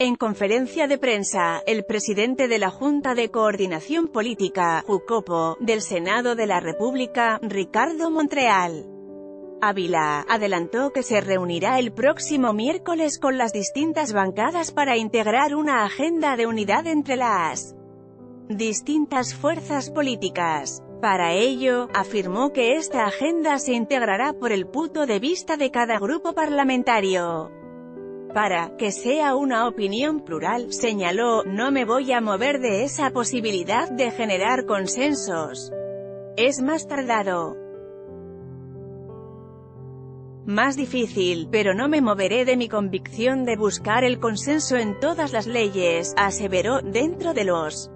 En conferencia de prensa, el presidente de la Junta de Coordinación Política, Jucopo, del Senado de la República, Ricardo Monreal Ávila, adelantó que se reunirá el próximo miércoles con las distintas bancadas para integrar una agenda de unidad entre las distintas fuerzas políticas. Para ello, afirmó que esta agenda se integrará por el punto de vista de cada grupo parlamentario, para que sea una opinión plural. Señaló: no me voy a mover de esa posibilidad de generar consensos. Es más tardado, más difícil, pero no me moveré de mi convicción de buscar el consenso en todas las leyes, aseveró. Dentro de los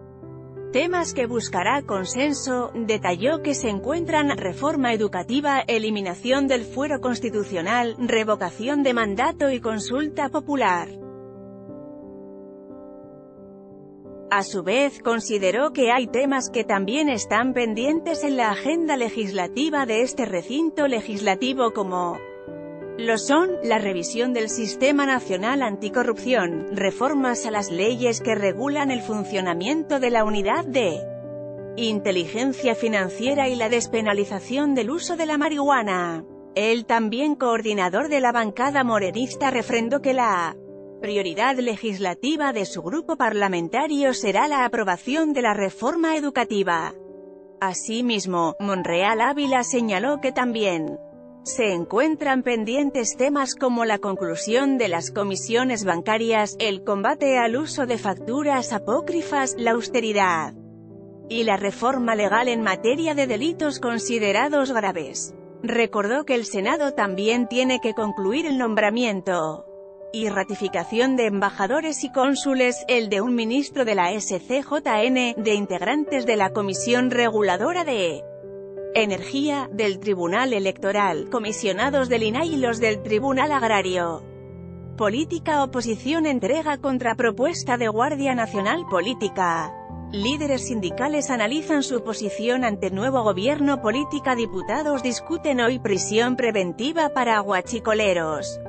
temas que buscará consenso, detalló que se encuentran reforma educativa, eliminación del fuero constitucional, revocación de mandato y consulta popular. A su vez, consideró que hay temas que también están pendientes en la agenda legislativa de este recinto legislativo, como lo son la revisión del Sistema Nacional Anticorrupción, reformas a las leyes que regulan el funcionamiento de la Unidad de Inteligencia Financiera y la despenalización del uso de la marihuana. El también coordinador de la bancada morenista refrendó que la prioridad legislativa de su grupo parlamentario será la aprobación de la reforma educativa. Asimismo, Monreal Ávila señaló que también se encuentran pendientes temas como la conclusión de las comisiones bancarias, el combate al uso de facturas apócrifas, la austeridad y la reforma legal en materia de delitos considerados graves. Recordó que el Senado también tiene que concluir el nombramiento y ratificación de embajadores y cónsules, el de un ministro de la SCJN, de integrantes de la Comisión Reguladora de Energía, del Tribunal Electoral, comisionados del INAI y los del Tribunal Agrario. Política. Oposición entrega contrapropuesta de Guardia Nacional Política. Líderes sindicales analizan su posición ante nuevo gobierno. Política. Diputados discuten hoy prisión preventiva para huachicoleros.